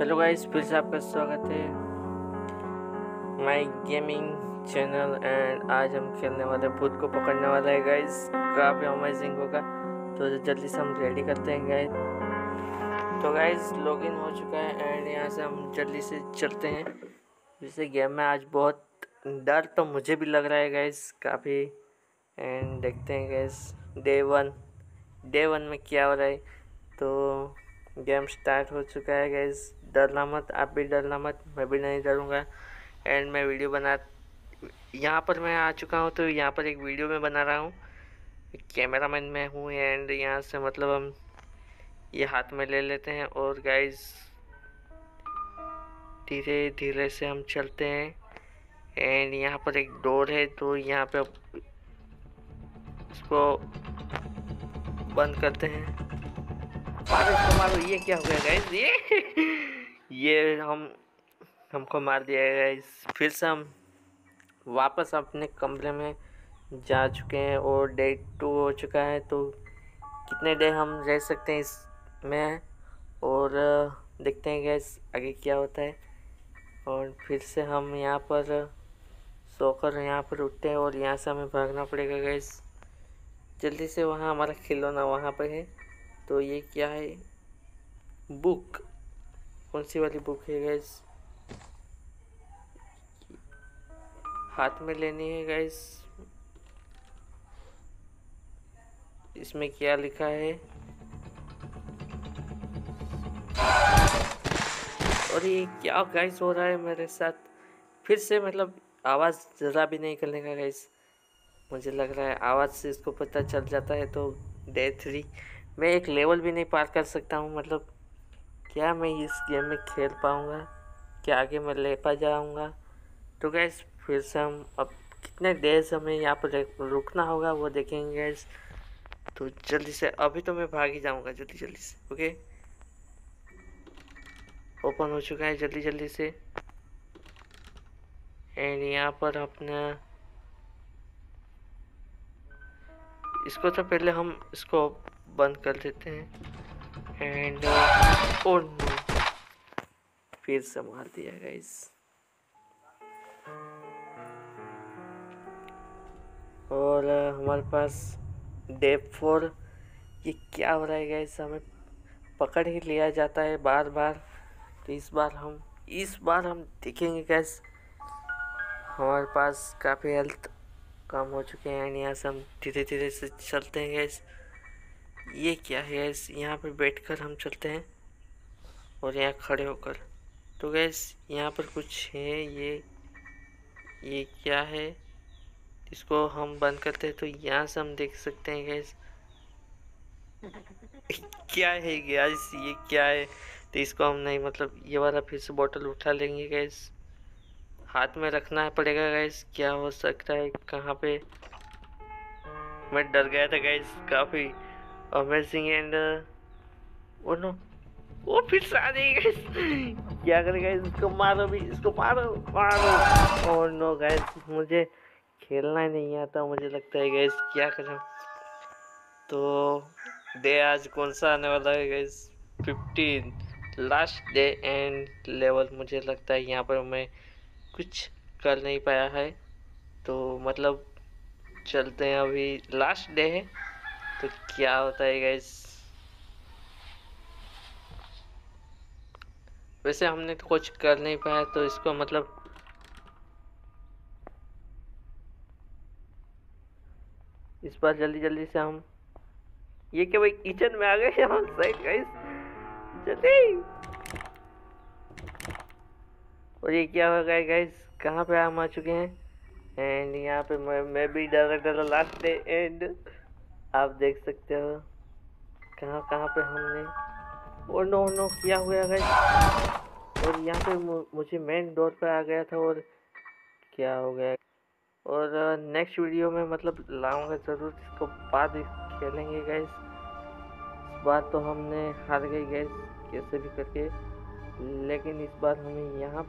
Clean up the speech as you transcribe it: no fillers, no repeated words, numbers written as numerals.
Hello guys, फिर से आपका स्वागत है माय गेमिंग चैनल। एंड आज हम खेलने वाले भूत को पकड़ने वाला है गाइस, काफ़ी अमेजिंग होगा। तो जल्दी से हम रेडी करते हैं गाइस। तो गाइस लॉगिन हो चुका है एंड यहाँ से हम जल्दी से चलते हैं। जैसे गेम में आज बहुत डर तो मुझे भी लग रहा है गाइस काफ़ी। एंड देखते हैं गाइस डे वन में क्या हो रहा है। तो गेम स्टार्ट हो चुका है गाइस। डरना मत, आप भी डरना मत, मैं भी नहीं डरूंगा। एंड मैं वीडियो बना, यहाँ पर मैं आ चुका हूँ। तो यहाँ पर एक वीडियो मैं बना रहा हूँ, कैमरामैन मैं हूँ। एंड यहाँ से मतलब हम ये हाथ में ले लेते हैं और गाइस धीरे धीरे से हम चलते हैं। एंड यहाँ पर एक डोर है, तो यहाँ पे इसको बंद करते हैं। मारो, ये क्या हो गया गाइस? ये हमको मार दिया है गाइस। फिर से हम वापस अपने कमरे में जा चुके हैं और डे 2 हो चुका है। तो कितने डे हम रह सकते हैं इसमें, और देखते हैं गाइस आगे क्या होता है। और फिर से हम यहाँ पर सोकर यहाँ पर उठते हैं और यहाँ से हमें भागना पड़ेगा गाइस जल्दी से। वहाँ हमारा खिलौना वहाँ पर है। तो ये क्या है? बुक, कौन सी वाली बुक है गाइस? हाथ में लेनी है गाइस। इसमें क्या लिखा है? और ये क्या गाइस हो रहा है मेरे साथ? फिर से मतलब आवाज़ ज़रा भी नहीं करने का गाइस। मुझे लग रहा है आवाज़ से इसको पता चल जाता है। तो डे 3 मैं एक लेवल भी नहीं पार कर सकता हूँ। मतलब क्या मैं इस गेम में खेल पाऊँगा? क्या आगे मैं ले पा जाऊँगा? तो गाइस फिर से हम अब कितने देर से हमें यहाँ पर रुकना होगा वो देखेंगे गाइस। तो जल्दी से, अभी तो मैं भाग ही जाऊँगा जल्दी जल्दी से। ओके, ओपन हो चुका है जल्दी जल्दी से। एंड यहाँ पर अपना इसको, तो पहले हम इसको बंद कर देते हैं। एंड फिर से मार दिया गाइस। और हमारे पास डे 4। ये क्या हो रहा है गाइस? हमें पकड़ ही लिया जाता है बार बार। तो इस बार हम देखेंगे गाइस। हमारे पास काफ़ी हेल्थ कम हो चुके हैं। यहाँ से हम धीरे धीरे से चलते हैं गाइस। ये क्या है गैस? यहाँ पर बैठकर हम चलते हैं और यहाँ खड़े होकर। तो गैस यहाँ पर कुछ है, ये क्या है? इसको हम बंद करते हैं। तो यहाँ से हम देख सकते हैं गैस। क्या है गैस? ये क्या है? तो इसको हम नहीं, मतलब ये वाला फिर से बोतल उठा लेंगे गैस। हाथ में रखना पड़ेगा गैस। क्या हो सकता है? कहाँ पे? मैं डर गया था गैस काफ़ी। अमेजिंग। एंड ओ नो, वो फिर से आ रही गाइस। क्या करें गाइस? इसको मारो भी, इसको मारो। ओ नो गाइस, मुझे खेलना ही नहीं आता मुझे लगता है गाइस। क्या करें? तो डे आज कौन सा आने वाला है guys? 15 last day end level. मुझे लगता है यहाँ पर मैं कुछ कर नहीं पाया है। तो मतलब चलते हैं, अभी लास्ट डे है तो क्या होता है गाइस। वैसे हमने तो कुछ कर नहीं पाया। तो इसको मतलब इस बार जल्दी जल्दी से हम, ये क्या भाई, किचन में आ गए हम साइड गाइस जल्दी। और ये क्या हो गया गाइस? कहाँ पे हम आ चुके हैं? एंड यहाँ पे मैं भी डरा लास्ट डे। एंड आप देख सकते हो कहाँ पे हमने, और नो किया हुआ है गाइस। और यहाँ पे मुझे मेन डोर पे आ गया था और क्या हो गया। और नेक्स्ट वीडियो में मतलब लाऊंगा ज़रूर, इसको बाद खेलेंगे गाइस। इस बार तो हमने हार गई गाइस कैसे भी करके, लेकिन इस बार हमें यहाँ